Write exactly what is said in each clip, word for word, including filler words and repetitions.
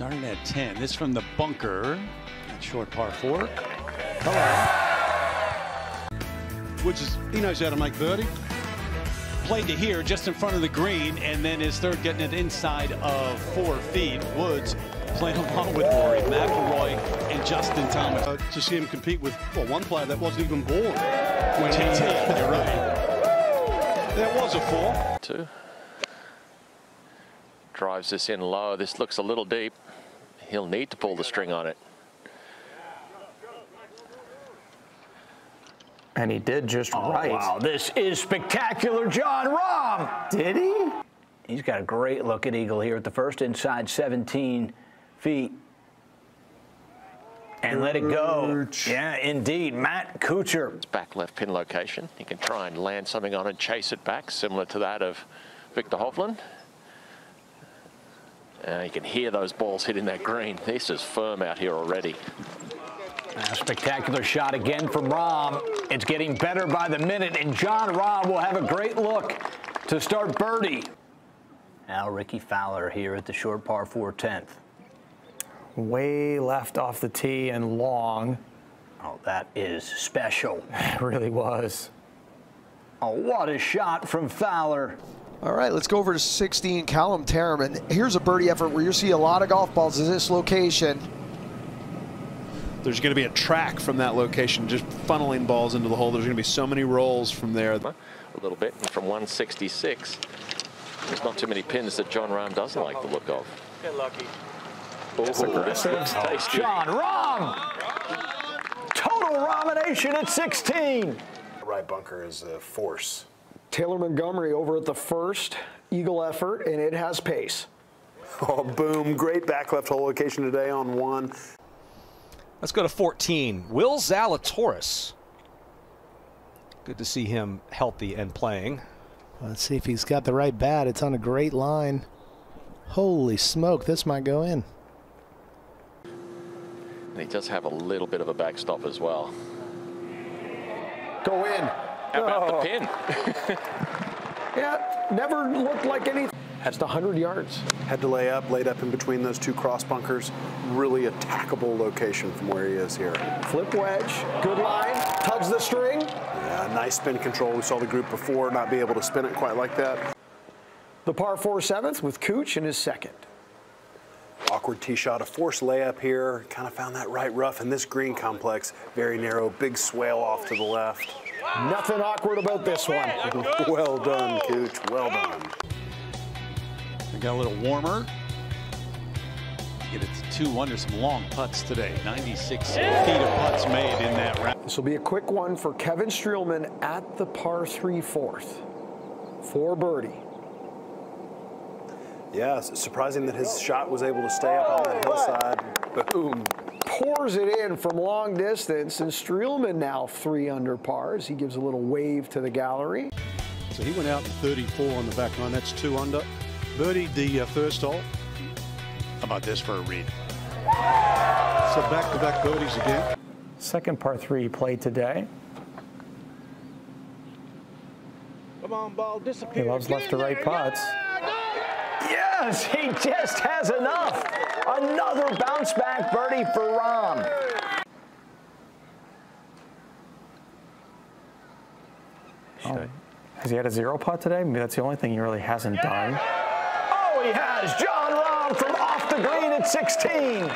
Starting at ten. This from the bunker. Short par four. Hello. Woods is, he knows how to make birdie. Played to here, just in front of the green, and then his third getting it inside of four feet. Woods playing along with Rory McIlroy and Justin Thomas. Uh, to see him compete with well, one player that wasn't even born. When he yeah, you're right. There was a four. Two. Drives this in low. This looks a little deep. He'll need to pull the string on it. And he did just oh, right. Wow, this is spectacular, Jon Rahm. Did he? He's got a great look at eagle here at the first, inside seventeen feet. And let it go. Yeah, indeed, Matt Kuchar. It's back left pin location. He can try and land something on and chase it back, similar to that of Victor Hoffland. Uh, you can hear those balls hitting that green. This is firm out here already. A spectacular shot again from Rahm. It's getting better by the minute, and Jon Rahm will have a great look to start birdie. Now Ricky Fowler here at the short par four tenth. Way left off the tee and long. Oh, that is special. It really was. Oh, what a shot from Fowler. All right, let's go over to sixteen, Callum Terraman. Here's a birdie effort where you see a lot of golf balls at this location. There's going to be a track from that location, just funneling balls into the hole. There's going to be so many rolls from there. A little bit from one sixty-six. There's not too many pins that Jon Rahm doesn't like the look of. Get lucky. Oh, that's aggressive. Oh, Jon Rahm! Total domination at sixteen. The right bunker is a force. Taylor Montgomery over at the first, eagle effort, and it has pace. Oh, boom. Great back left hole location today on one. Let's go to fourteen. Will Zalatoris. Good to see him healthy and playing. Let's see if he's got the right bat. It's on a great line. Holy smoke, this might go in. And he does have a little bit of a backstop as well. Go in. How about oh. the pin? Yeah, never looked like anything. That's the one hundred yards. Had to lay up, laid up in between those two cross bunkers. Really attackable location from where he is here. Flip wedge, good line, tugs the string. Yeah, nice spin control. We saw the group before not be able to spin it quite like that. The par four seventh with Kuch in his second. Awkward tee shot, a forced layup here. Kind of found that right rough in this green complex. Very narrow, big swale off to the left. Wow. Nothing awkward about this one. Well done, Kuch, well done. Got a little warmer. Get it to two under. Some long putts today. ninety-six yeah. feet of putts made in that round. This will be a quick one for Kevin Streelman at the par three fourth. Four birdie. Yeah, it's surprising that his shot was able to stay up on that hillside. Boom. Pours it in from long distance, and Streelman now three under pars. He gives a little wave to the gallery. So he went out in thirty-four on the back nine. That's two under. Birdie the uh, first hole. How about this for a read? So back-to-back birdies again. Second par three played today. Come on, ball, disappear. He loves left-to-right putts. Yes, he just has enough. Another bounce-back birdie for Rahm. Oh, has he had a zero putt today? Maybe that's the only thing he really hasn't done. He has Jon Rahm from off the green at sixteen.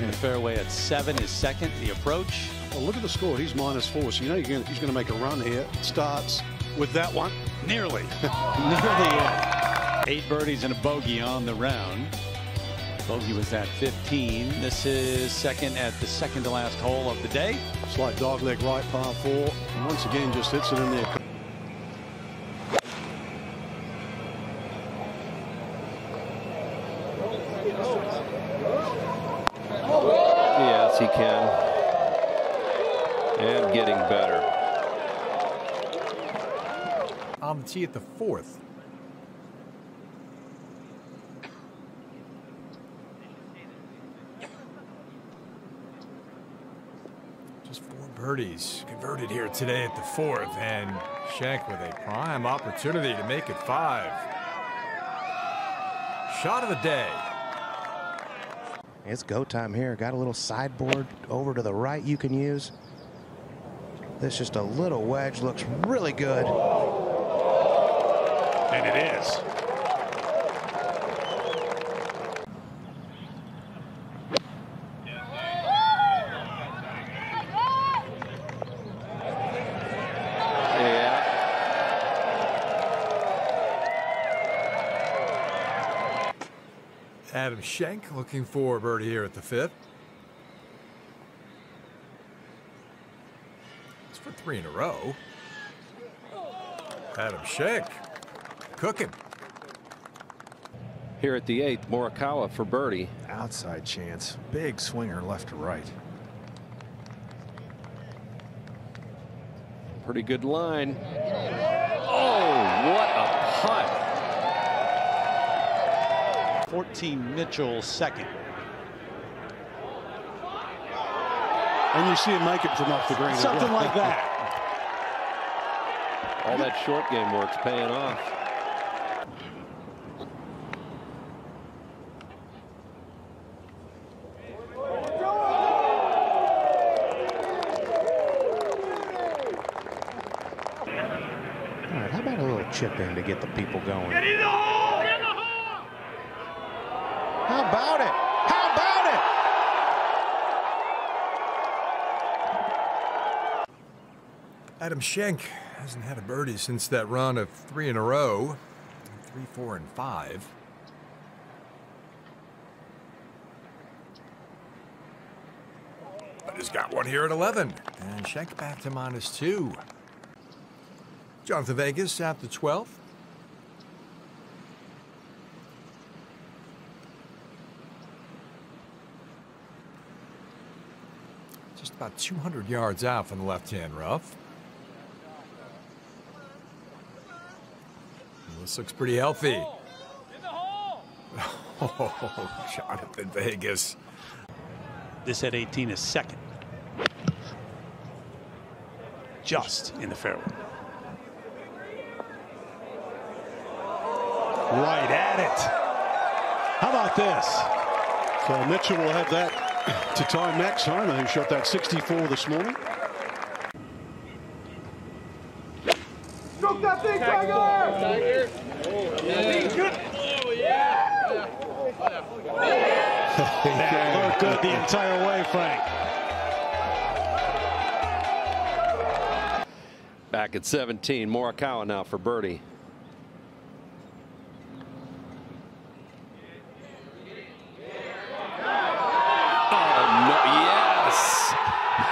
In the fairway at seven is second, the approach. Well, look at the score. He's minus four, so you know gonna, he's going to make a run here. Starts with that one. Nearly. Nearly. Eight birdies and a bogey on the round. Bogey was at fifteen. This is second at the second to last hole of the day. Slight dogleg right par four. And once again, just hits it in there. Yes, he can. And getting better. On the tee at the fourth. Just four birdies converted here today at the fourth, and Shank with a prime opportunity to make it five. Shot of the day. It's go time here. Got a little sideboard over to the right you can use. This just a little wedge. Looks really good. And it is. Adam Schenk looking for a birdie here at the fifth. It's for three in a row. Adam Schenk cooking. Here at the eighth, Morikawa for birdie. Outside chance. Big swinger left to right. Pretty good line. Oh, what a putt. fourteen Mitchell second. And you see him make it from off the green. Something like that. All that short game work's paying off. All right, how about a little chip in to get the people going? Get in the hole! How about it? How about it? Adam Schenk hasn't had a birdie since that run of three in a row. Three, four, and five. But he's got one here at eleven. And Schenk back to minus two. Jonathan Vegas at the twelfth. Just about two hundred yards out from the left-hand rough. This looks pretty healthy. In the hole. Oh, Jonathan Vegas. This at eighteen is second. Just in the fairway. Right at it. How about this? So Mitchell will have that to time Max Homa, who shot that sixty-four this morning. Stroke that big Tiger! Tiger! Oh, yeah. Oh, yeah. That looked good the entire way, Frank. Back at seventeen, Morikawa now for birdie.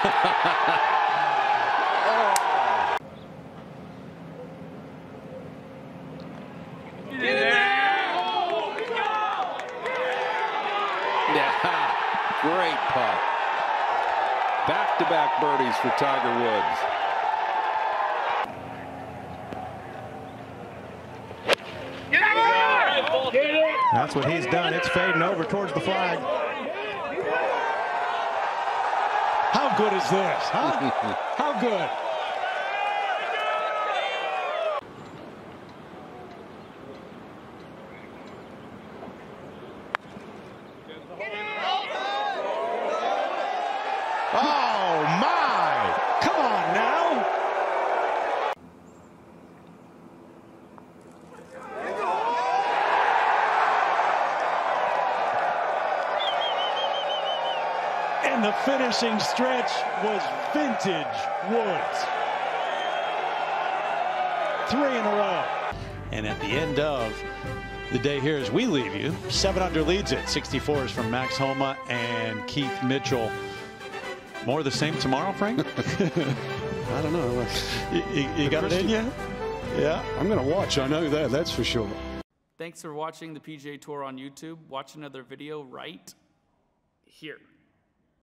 Oh. Get in there. Oh, go. Yeah, great putt. Back-to-back birdies for Tiger Woods. Get it. Get it. That's what he's done. It's fading over towards the flag. How good is this, huh? How good? Oh, my! Come on, now! And the finishing stretch was vintage Woods. Three in a row. And at the end of the day here as we leave you, seven under leads it. sixty-four is from Max Homa and Keith Mitchell. More of the same tomorrow, Frank? I don't know. You, you, you got it in you? Yeah. I'm going to watch. I know that. That's for sure. Thanks for watching the P G A Tour on YouTube. Watch another video right here.